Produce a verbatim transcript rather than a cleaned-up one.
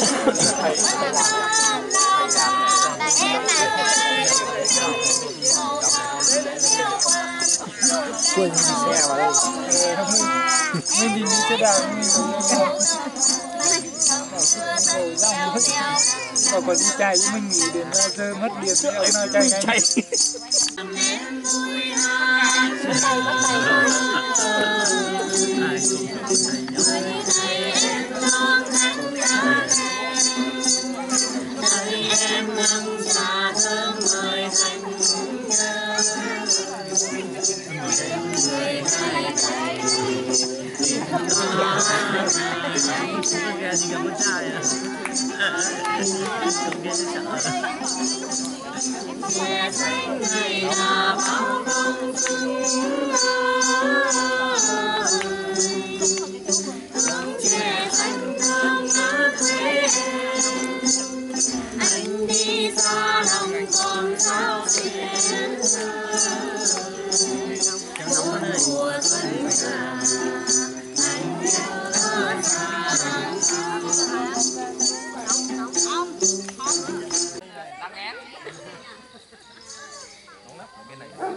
thầy quên xe vào đây mình mình đi đàn mình còn có đi chạy với mình nghỉ đến ra giờ mất điện thì ông nói chạy ngay bên này.